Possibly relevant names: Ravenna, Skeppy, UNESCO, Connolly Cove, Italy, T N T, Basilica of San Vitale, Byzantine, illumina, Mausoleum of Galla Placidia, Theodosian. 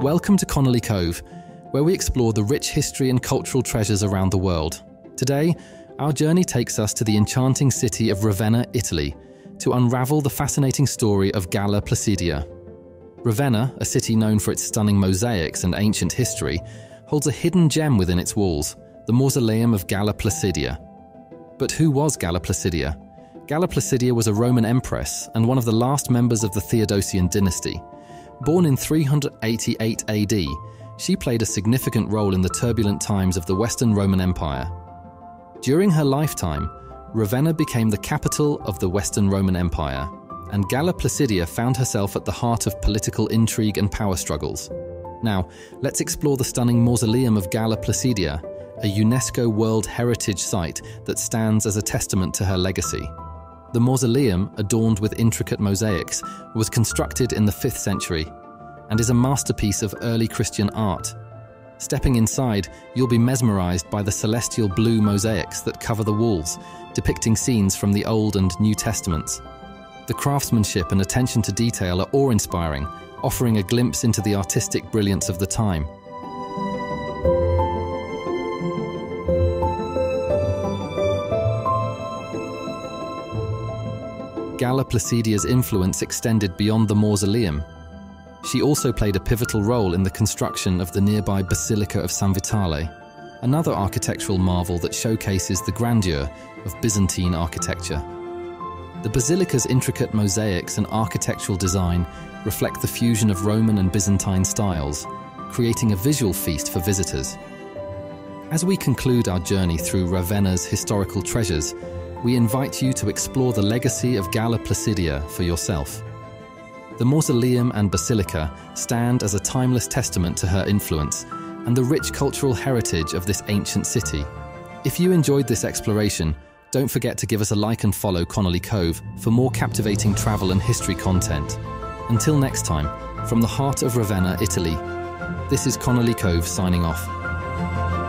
Welcome to Connolly Cove, where we explore the rich history and cultural treasures around the world. Today, our journey takes us to the enchanting city of Ravenna, Italy, to unravel the fascinating story of Galla Placidia. Ravenna, a city known for its stunning mosaics and ancient history, holds a hidden gem within its walls, the Mausoleum of Galla Placidia. But who was Galla Placidia? Galla Placidia was a Roman empress and one of the last members of the Theodosian dynasty. Born in 388 AD, she played a significant role in the turbulent times of the Western Roman Empire. During her lifetime, Ravenna became the capital of the Western Roman Empire, and Galla Placidia found herself at the heart of political intrigue and power struggles. Now, let's explore the stunning Mausoleum of Galla Placidia, a UNESCO World Heritage Site that stands as a testament to her legacy. The mausoleum, adorned with intricate mosaics, was constructed in the 5th century and is a masterpiece of early Christian art. Stepping inside, you'll be mesmerized by the celestial blue mosaics that cover the walls, depicting scenes from the Old and New Testaments. The craftsmanship and attention to detail are awe-inspiring, offering a glimpse into the artistic brilliance of the time. Galla Placidia's influence extended beyond the mausoleum. She also played a pivotal role in the construction of the nearby Basilica of San Vitale, another architectural marvel that showcases the grandeur of Byzantine architecture. The basilica's intricate mosaics and architectural design reflect the fusion of Roman and Byzantine styles, creating a visual feast for visitors. As we conclude our journey through Ravenna's historical treasures, we invite you to explore the legacy of Galla Placidia for yourself. The mausoleum and basilica stand as a timeless testament to her influence and the rich cultural heritage of this ancient city. If you enjoyed this exploration, don't forget to give us a like and follow Connolly Cove for more captivating travel and history content. Until next time, from the heart of Ravenna, Italy, this is Connolly Cove signing off.